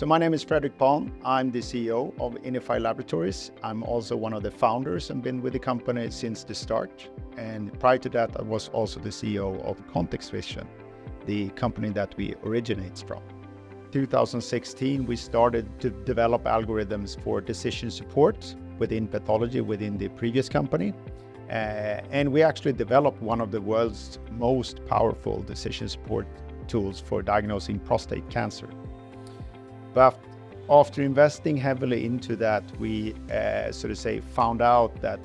So my name is Frederick Palm. I'm the CEO of Inify Laboratories. I'm also one of the founders and been with the company since the start. And prior to that, I was also the CEO of Context Vision, the company that we originate from. In 2016, we started to develop algorithms for decision support within pathology within the previous company. And we actually developed one of the world's most powerful decision support tools for diagnosing prostate cancer. But after investing heavily into that, we found out that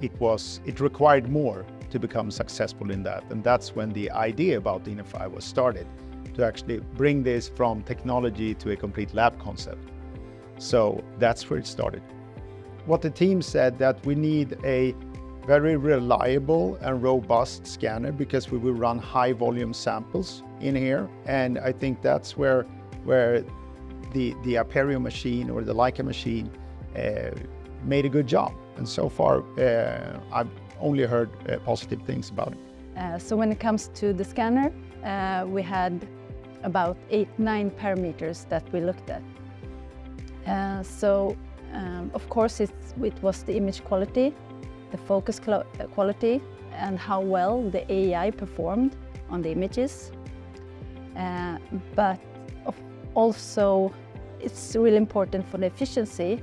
it required more to become successful in that. And that's when the idea about Inify was started, to actually bring this from technology to a complete lab concept. So that's where it started. What the team said, that we need a very reliable and robust scanner because we will run high volume samples in here. And I think that's where the Aperio machine or the Leica machine made a good job. And so far, I've only heard positive things about it. So when it comes to the scanner, we had about 8-9 parameters that we looked at. Of course, it was the image quality, the focus quality, and how well the AI performed on the images. But also, it's really important for the efficiency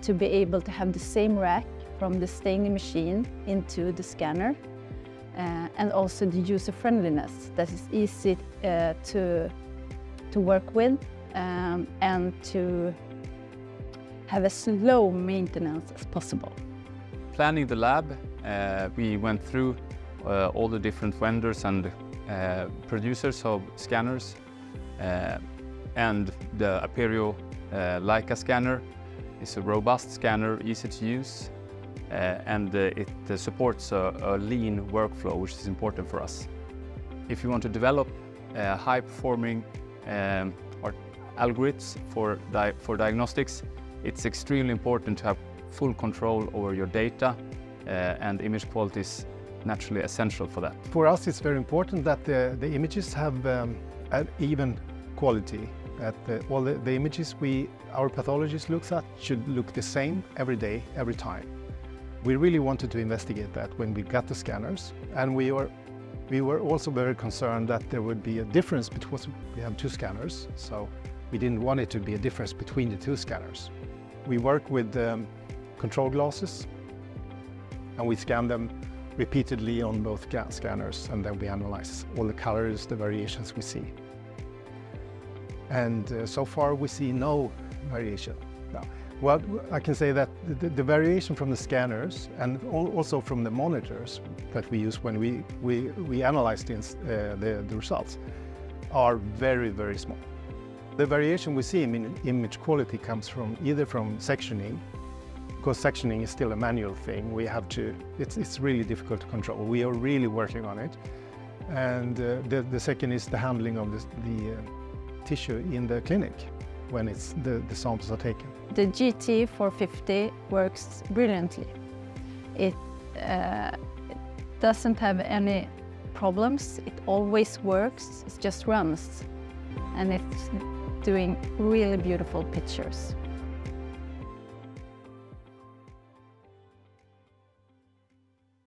to be able to have the same rack from the staining machine into the scanner, and also the user friendliness that is easy to work with, and to have as low maintenance as possible. Planning the lab, we went through all the different vendors and producers of scanners, and the Aperio Leica scanner is a robust scanner, easy to use, and it supports a lean workflow, which is important for us. If you want to develop high-performing algorithms for diagnostics, it's extremely important to have full control over your data, and image quality is naturally essential for that. For us, it's very important that the images have an even quality. All the images our pathologist looks at should look the same every day, every time. We really wanted to investigate that when we got the scanners, and we were also very concerned that there would be a difference because we have two scanners, so we didn't want it to be a difference between the two scanners. We work with control glasses, and we scan them repeatedly on both scanners, and then we analyze all the colors, the variations we see. And so far we see no variation. No. Well, I can say that the variation from the scanners and also from the monitors that we use when we analyze the results are very, very small. The variation we see in image quality comes from either from sectioning, because sectioning is still a manual thing. We have to, it's really difficult to control. We are really working on it. And the second is the handling of the tissue in the clinic when the samples are taken. The GT450 works brilliantly. It doesn't have any problems. It always works. It just runs, and it's doing really beautiful pictures.